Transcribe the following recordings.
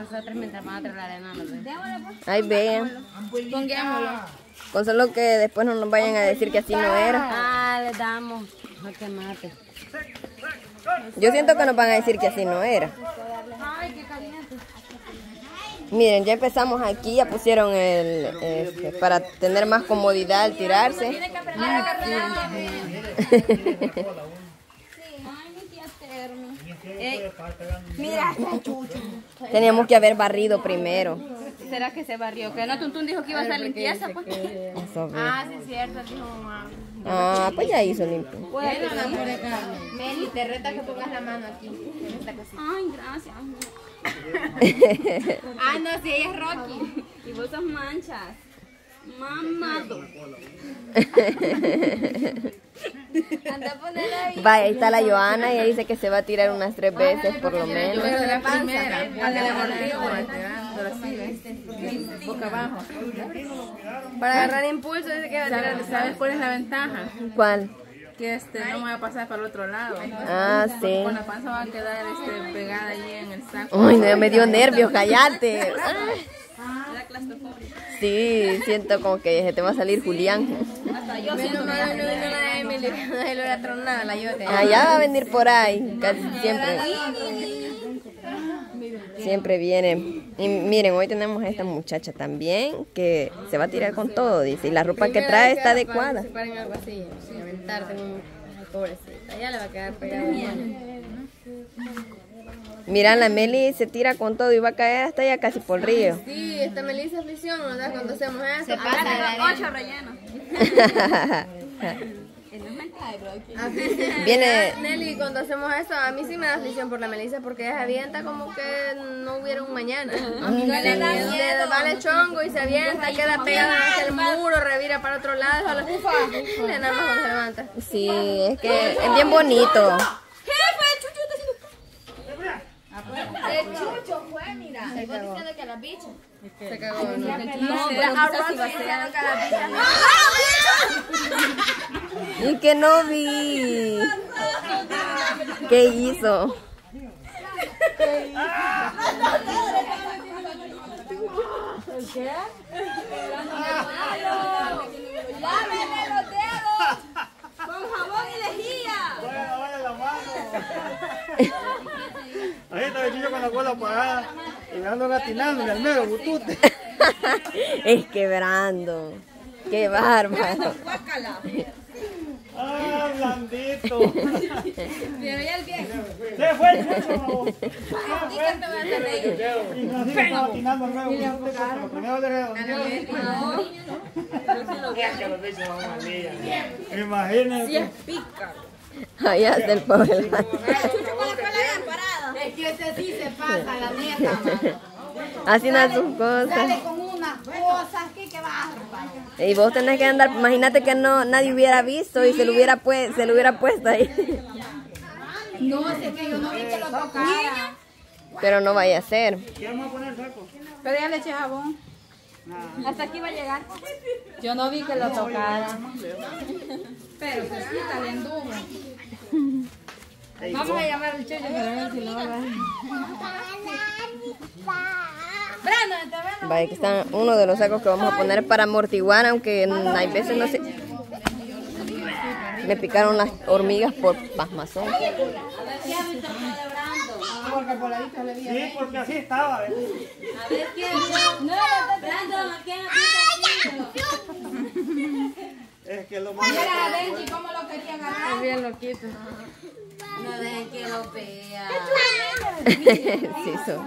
Nosotros mientras vamos a traer la arena, no sé. Ahí vean. Con solo que después no nos vayan a decir que así no era. Ah, le damos. No te mates. Yo siento que nos van a decir que así no era. Ay, qué caliente. Miren, ya empezamos aquí, ya pusieron el para tener más comodidad al tirarse. Tiene que aprender a agarrar. Mira, teníamos que haber barrido primero. ¿Será que se barrió? Que no, Tuntún dijo que iba a hacer limpieza, pues. Ah, sí, es cierto, dijo mamá. Ah, pues ya hizo limpio. Bueno, Meli, te reta que pongas la mano aquí. Ay, gracias. Ah, no, si ella es Rocky. Y vos sos manchas. Mamado. Anda a poner ahí. Va, ahí está la Joana y ella dice que se va a tirar unas 3 veces por lo menos. Pero la primera, boca abajo. Para agarrar impulso, dice que va a tirar. ¿Sabes cuál es la ventaja? ¿Cuál? Que no me va a pasar para el otro lado. Ah, sí. Con la panza va a quedar pegada ahí en el saco. Uy, no, me dio nervios, cállate. Era claustrofóbica. Sí, siento como que te va a salir Julián. Hasta yo siento nada. No vino la Emily, no la tronada, la Yote. Allá va a venir por ahí, casi siempre. Siempre viene. Y miren, hoy tenemos a esta muchacha también que se va a tirar con todo, dice. Y la ropa que trae está adecuada. Se paren algo así, sin aventarte, pobrecita. Ya la va a quedar pegada. Mira, la Meli se tira con todo y va a caer hasta allá casi por el río. Sí, esta Meli se aficiona, ¿verdad? Cuando hacemos eso. Se pasa con 8 rellenos. Nelly, cuando hacemos eso, a mí sí me da aflicción por la Melissa, porque ella se avienta como que no hubiera un mañana. Le vale chongo y se avienta, queda pegada hacia el muro, revira para otro lado, le nada más se levanta. Sí, es que es bien bonito. El chucho fue, mira, se está diciendo que la bicha. Se cagó, no, no. Y que no vi. ¿Qué hizo? ¿Qué? ¡Láveme los dedos! ¡Con jabón y lejía! ¡Bueno, vaya la mano! Ahí está el chicho con la cola apagada y me ando gatinando en el mero butute. Es quebrando. Qué bárbaro. Ah, blandito. Pero ya el viejo. Se fue el chicho. Y me ando gatinando el mero butute. Me imagínate. Si es pícaro. Ahí hasta el pobre. El chucho con la cola parada. Es que este sí se pasa la neta, mano. Haciendo sus cosas. Sale con unas cosas que bárbaro. Y vos tenés que andar, imagínate que no nadie hubiera visto y sí. se lo hubiera puesto ahí. No, es que yo no vi que lo tocara. Pero no vaya a ser. ¿Qué vamos a poner, saco? Pero ya le eché jabón. Hasta aquí va a llegar. Yo no vi que lo tocara. Pero pues sí, está bien duro. Vamos a llamar al Checho para ver si lo va a dar. Vaya, que está uno de los sacos que vamos a poner para amortiguar, aunque hay veces no sé. Me picaron las hormigas por pasmazón. Sí, porque así estaba. A ver quién. No, Brandon, ¿quién ha? Es que lo más. Mira a Benji cómo lo quería agarrar. Bien loquito. No dejen que lo vea. Sí, son.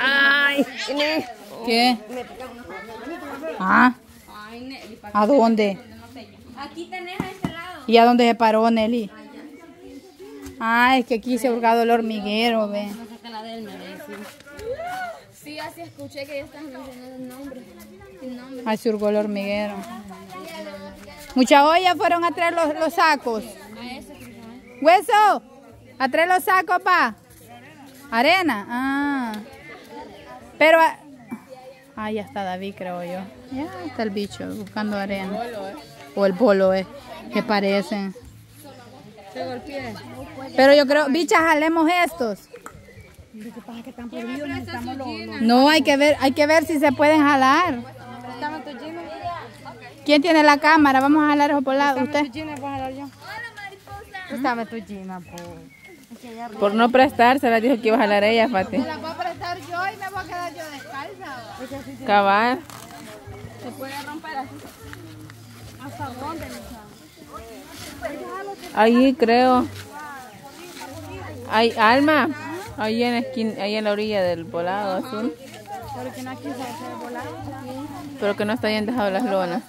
Ay, ¿qué? ¿Ah? ¿A dónde? Aquí tenés a este lado. ¿Y a dónde se paró, Nelly? Ay, es que aquí se ha hurgado el hormiguero, ve. Sí, así escuché que ya estás mencionando el nombre. Ahí se hurgó el hormiguero. Muchas ollas fueron a traer los sacos. Hueso, a traer los sacos, pa. Arena. Ah. Pero. Ah, ya está David, creo yo. Ya está el bicho buscando arena. O el bolo, que parecen. Se golpea. Pero yo creo, bichas, jalemos estos. Lo que pasa es que están prohibidos, necesitamos los... No, hay que ver si se pueden jalar. ¿Quién tiene la cámara? Vamos a jalar eso por lado. ¿Usted? Préstame tu gina, pues. Por no prestársela, dijo que iba a jalar ella, Fati. Me la voy a prestar yo y me voy a quedar yo descalza. Cabal. Se puede romper así. ¿Hasta dónde? Ahí creo. Hay alma. Ahí en la esquina, ahí en la orilla del volado azul. Pero que no quiso hacer el volado. Pero que no está bien dejado las lonas.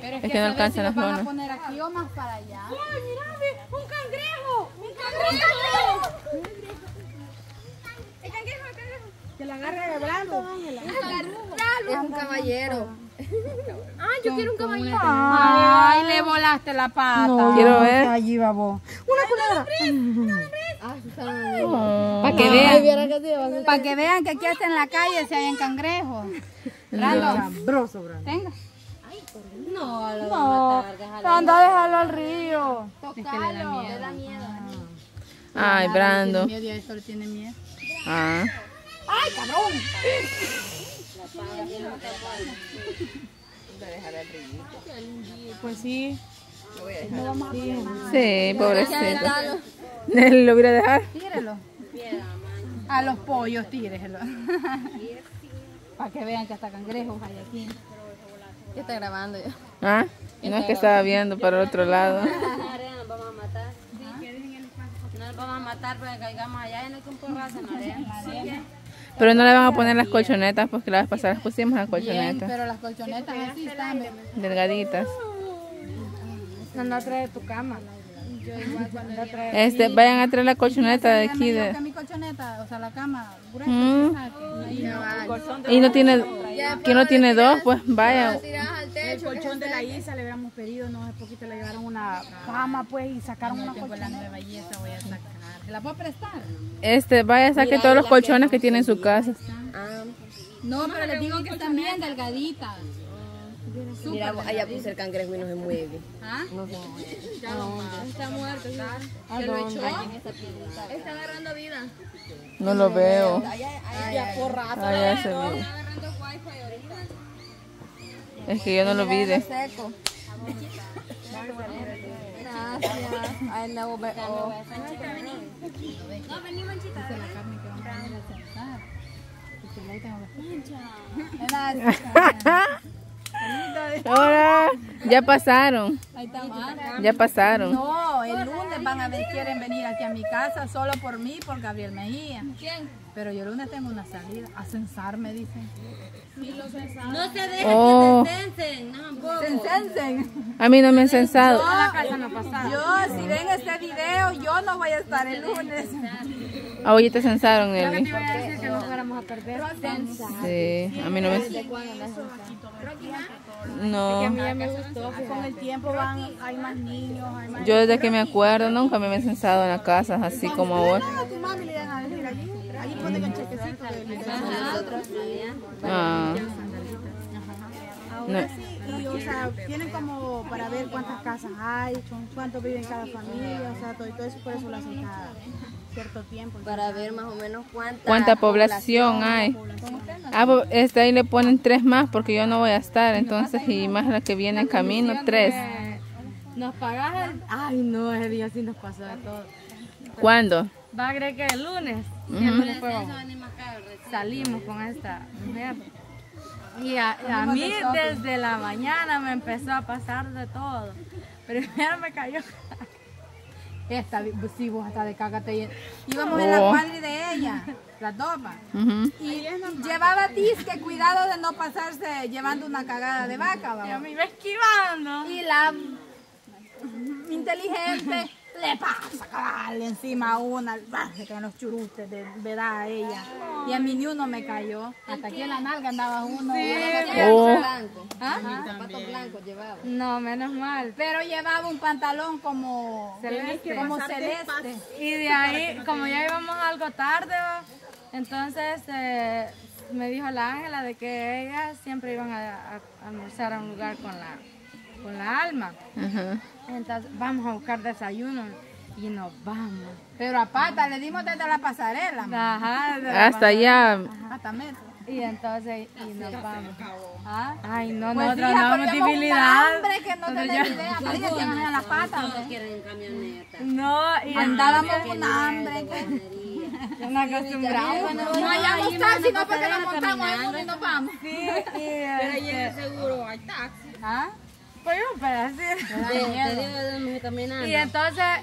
Pero es que no alcanzan las lonas. Poner aquí o más para allá. ¡Ay, mirá! ¡Un cangrejo! ¡Un cangrejo! ¡El cangrejo, el cangrejo! Que la agarre de blando, Ángela. Es un caballero. ¡Ay, yo quiero un caballero! ¡Ay, le volaste la pata! No, quiero ver. Allí va vos. ¡Una culebra! Para que vean. Para que vean que aquí hasta en la calle se hayan cangrejos. Sabroso, Brando. Tenga. No, lo no, anda a dejarlo al río. Tocalo, le da miedo. Ay, Brando. Tiene miedo. Ah. Ay, cabrón. Pues sí. Sí, pobrecito. ¿Lo voy a dejar? Tírelo. A los pollos, tírelo. Para que vean que hasta cangrejos hay aquí. ¿Qué está grabando yo? Ah, no es que estaba viendo para el otro lado. Nos vamos a matar. No nos vamos a matar porque caigamos allá y no hay que un porrazo en la arena. Pero no le van a poner las colchonetas porque la vez pasada las pusimos las colchonetas. Pero las colchonetas así están delgaditas. No, no trae tu cama. Yo igual cuando vayan a traer la colchoneta de aquí de... mi colchoneta, o sea, la cama, gruesa, y no tiene, que no tiene dos, pues vaya. El colchón de la Isa le habíamos pedido, no, hace poquito le llevaron una cama, pues, y sacaron una colchoneta. La nueva Isa voy a sacar. ¿La puedo prestar? Vaya, saque todos los colchones que tiene en su casa. No, pero les digo que están bien delgaditas. Mira, allá puso el cangrejo y no se mueve. ¿Ah? No se mueve. Ya no, está muerto. ¿Se lo echó? Está agarrando vida. No lo veo. Allá por rato. Allá se ve. Es que yo no lo vi de... seco. Gracias. Ay, no, no, vení, manchita. La carne que vamos a hacer. Porque la tengo mancha. Ahora, ya pasaron. Ya pasaron. No, el lunes van a ver, quieren venir aquí a mi casa solo por mí, por Gabriel Mejía. ¿Quién? Pero yo el lunes tengo una salida a censarme, dicen. No se dejen que te censen. No, se censen. A mí no me han censado. Yo, si ven este video, yo no voy a estar el lunes. Ah, hoy te censaron, Eli. Yo te iba a decir que no fuéramos a perder. Sí, a mí no me no. Es que a mí me gustó. Con el tiempo van, hay más niños. Yo desde que me acuerdo nunca me he censado en las casas así como ahora. Ahí ponen el chequecito. Ahora sí, o sea, tienen como para ver cuántas casas hay, cuántos viven cada familia, o sea, todo eso, por eso lo hacen cada cierto tiempo. Para ver más o menos cuánta población hay. Ah, ahí le ponen 3 más porque yo no voy a estar, entonces, y más la que viene en camino, 3. ¿Nos pagas? Ay, no, ese día sí nos pasó de todo. ¿Cuándo? Va a creer que el lunes. Salimos con esta mujer. Y a mí desde la mañana me empezó a pasar de todo. Primero me cayó esta, sí, vos hasta de caca te llenas. Íbamos en la cuadra de ella, la dopa. Y llevaba disque, cuidado de no pasarse llevando una cagada de vaca. ¿Va? Y a mí me esquivando. Y la inteligente le pasa cagarle encima a una, con los churustes de verdad a ella. Y a mí ni uno me cayó. Hasta aquí en la nalga andaba uno. Sí, blanco. ¿Ah? Zapatos blancos llevaba. No, menos mal. Pero llevaba un pantalón como celeste. Como celeste. Y de ahí, como ya íbamos algo tarde, entonces me dijo la Ángela de que ellas siempre iban a almorzar a un lugar con la Alma. Entonces vamos a buscar desayuno. y nos vamos. Pero aparte, le dimos desde la pasarela. Ajá, desde la hasta pasarela. Allá. Ajá. Hasta metro. Y entonces, y nos vamos. ¿Ah? Ay, no, pues nosotros no damos utilidad. Hombre, que no tenemos idea. Pero ellos tienen a las patas. No, quieren camioneta. No, y andábamos con hambre. Nos acostumbramos. No hayamos taxi, no porque nos montamos en uno y nos vamos. Sí, pero ya seguro hay taxi. ¿Ah? Pues yo, para decir. Y entonces,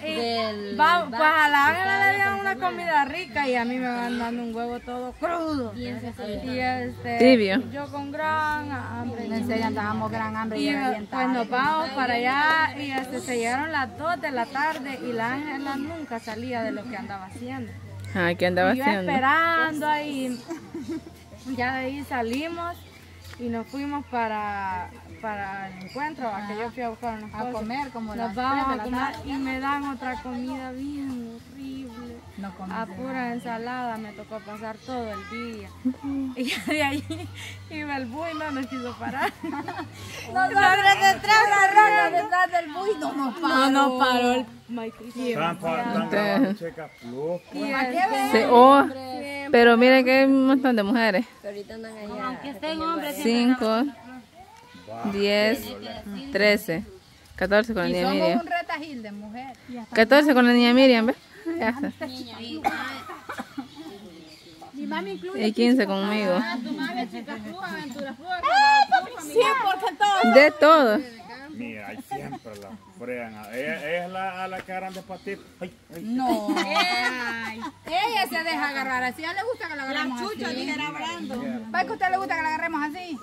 vamos, pues a la Ángela le dieron una comida rica y a mí me van dando un huevo todo crudo. Y tibio. Yo con gran hambre. En serio, andábamos gran hambre. Y pues nos vamos para allá y se llegaron las 2 de la tarde y la Ángela nunca salía de lo que andaba haciendo. Ah, ¿qué andaba haciendo? Esperando ahí. Ya de ahí salimos y nos fuimos para el encuentro, a que yo fui a buscar unas cosas. A comer, como nos vamos a comer y me dan otra comida bien horrible. No a pura ensalada, me tocó pasar todo el día. Y de ahí iba el bui, no me quiso parar. Nosotros detrás de la rana, detrás del bui, no nos paró. No paró el pero miren que hay un montón de mujeres. Aunque estén hombres, 5, 10, 13, 14 con la niña Miriam. Somos un retajil de mujeres. 14 con la niña Miriam, ¿ves? Y 15 conmigo. De todos. Mira, siempre la frean. Ella es la que agarran de patito. No. Ella se deja agarrar así. A ella le gusta que la agarremos así. La chucha, dijera Brando. ¿Va que a usted le gusta que la agarremos así?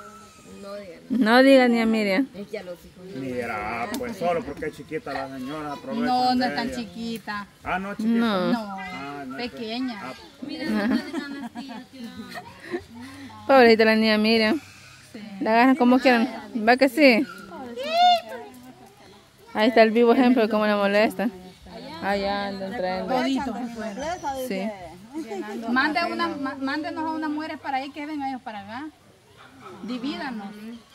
No digan. No digan ni a Miriam. Es que a los hijos no. Mira, pues solo porque es chiquita la señora. No, no es tan chiquita. Ah, no es chiquita. No. No. Ah, no pequeña. Ah, mira, no están las tías. Pobrecita la niña Miriam. Sí. La agarran como quieran. ¿Va que sí? Ahí está el vivo ejemplo de cómo le molesta. Allá andan trayendo. Sí. Mándenos a unas mujeres para ahí que vengan ellos para acá. Divídanos.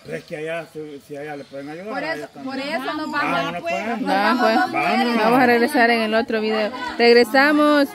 Pero es que allá, si allá le pueden ayudar. Por eso nos vamos a la puerta. Vamos a regresar en el otro video. Regresamos.